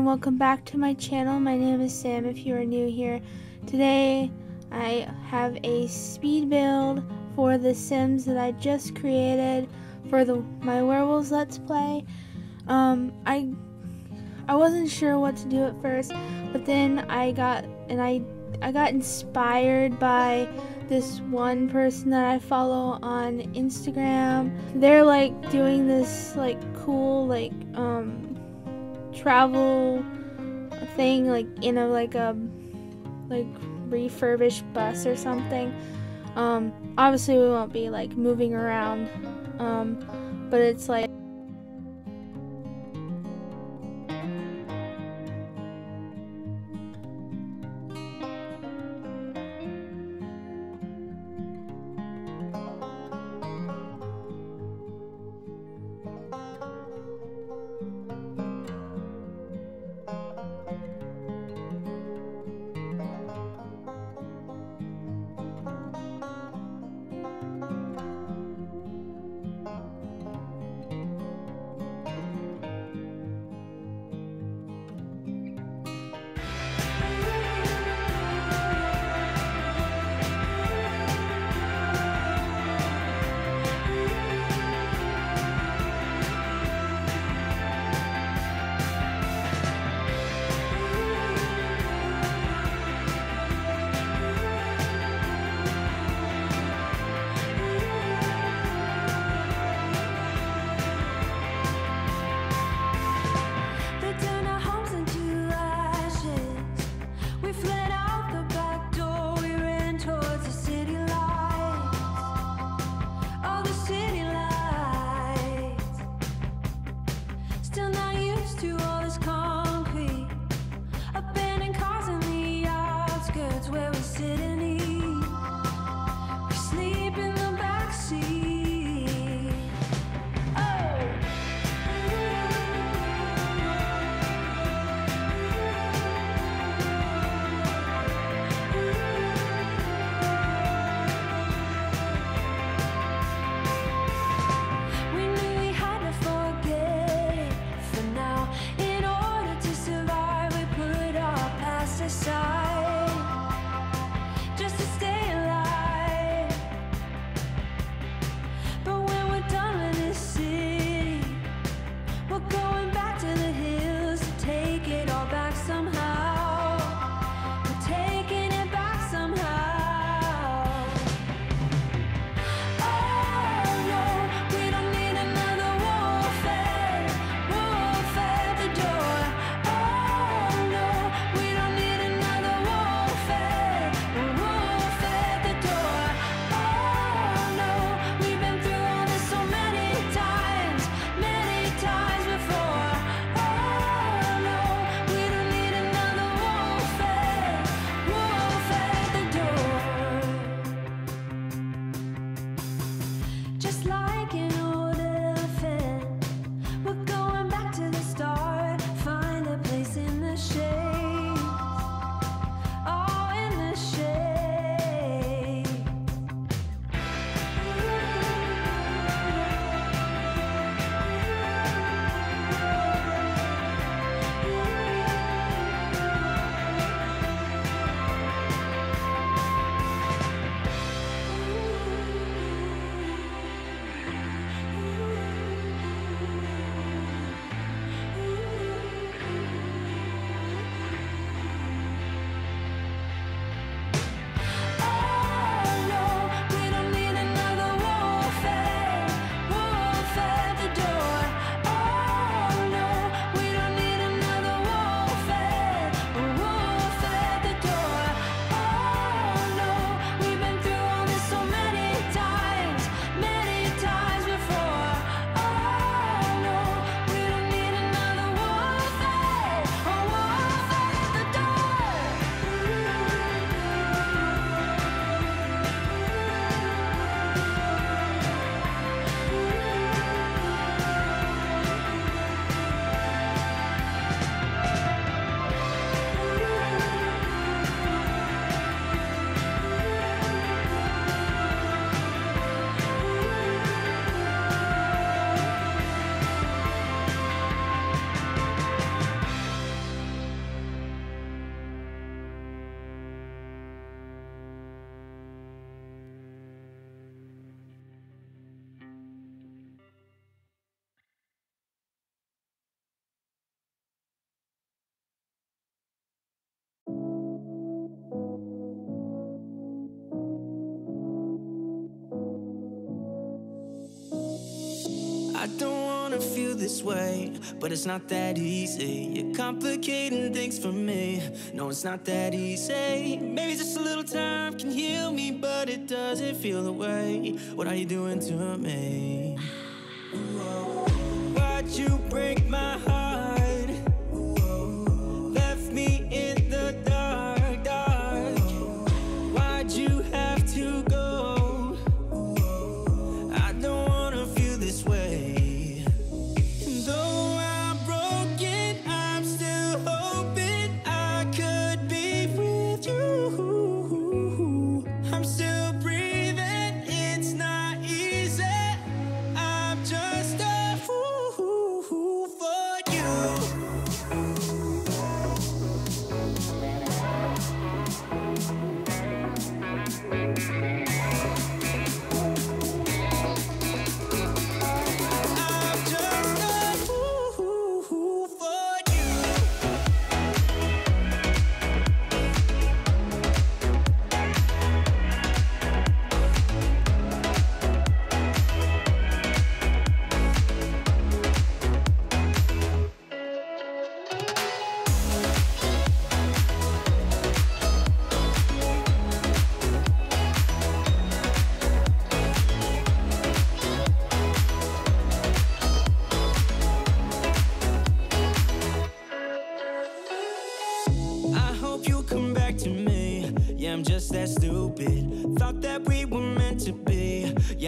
and welcome back to my channel. My name is Sam if you are new here. Today I have a speed build for The Sims that I just created for my Werewolves Let's Play. I wasn't sure what to do at first, but then I got inspired by this one person that I follow on Instagram. They're like doing this like cool like travel thing like in a like refurbished bus or something. Obviously we won't be like moving around, but it's like I don't wanna feel this way, but it's not that easy. You're complicating things for me. No, it's not that easy. Maybe just a little time can heal me, but it doesn't feel the way. What are you doing to me? Why'd you break my heart? Left me in the dark, dark. Why'd you have to go?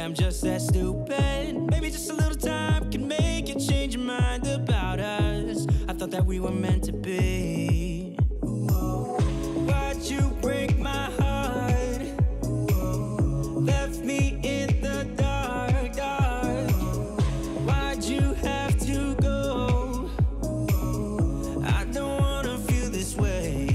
I'm just that stupid. Maybe just a little time can make you change your mind about us. I thought that we were meant to be. Why'd you break my heart? Left me in the dark, dark. Why'd you have to go? I don't wanna feel this way.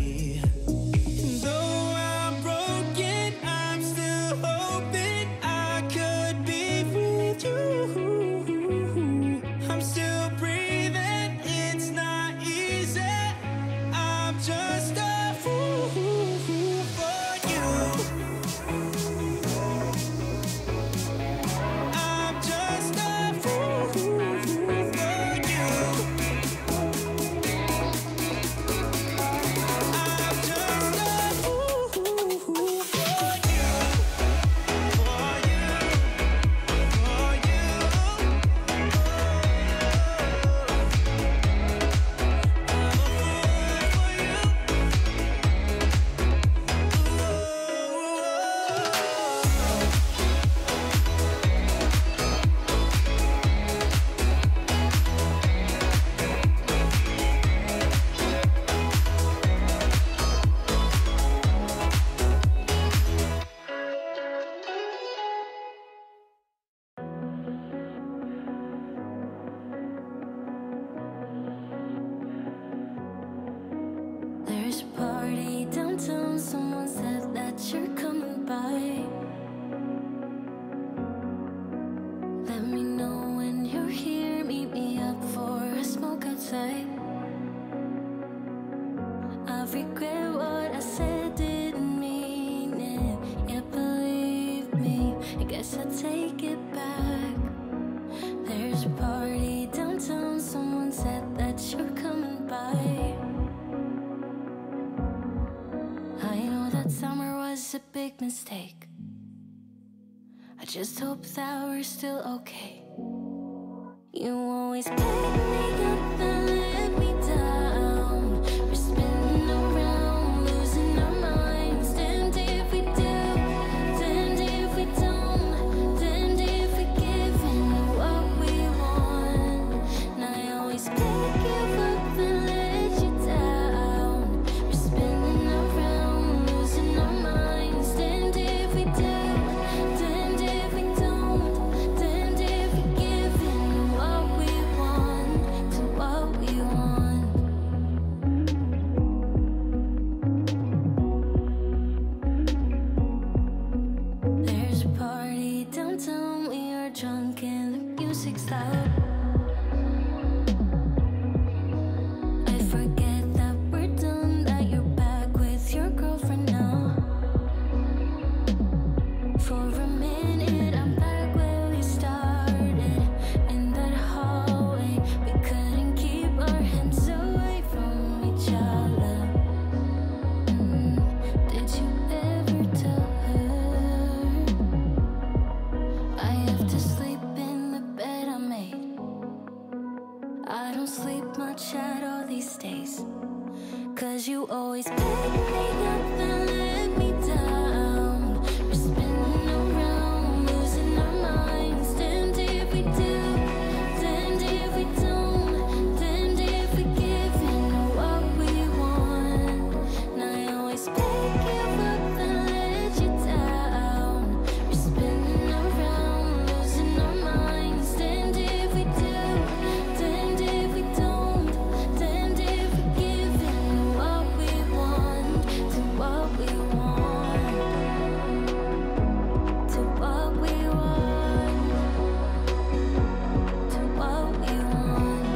Mistake. I just hope that we're still okay. You always pick me up and let me down. We're spinning around, losing our minds. And if we do, and if we don't, and if we give in what we want. And I always pick you up and let you down. For a minute, I'm back where we started, and that always pick me up and let me down. We're spinning around, losing our minds. Damned if we do, damned if we don't, damned if we give in what we want. And I always pick you up and let you down. We're spinning around, losing our minds. Damned if we do, damned if we don't, damned if we give in what we want, to what we want, to what we want, to what we want.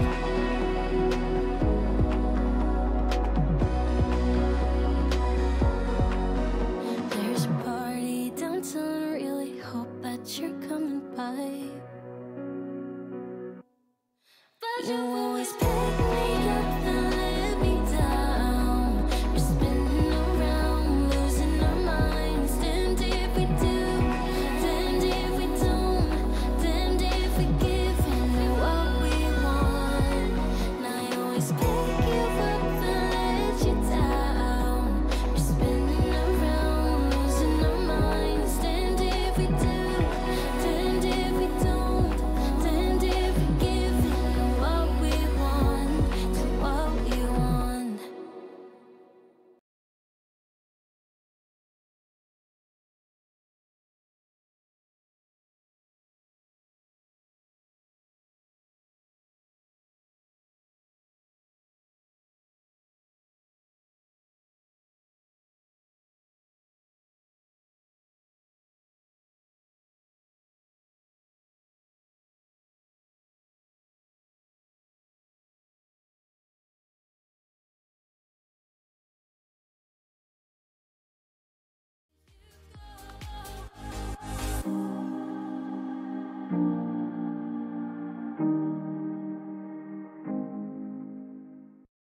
There's a party downtown, I really hope that you're coming by. But you won't.